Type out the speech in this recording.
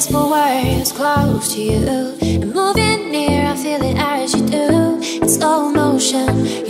best for words close to you. I'm moving near, I feel it as you do. In slow motion.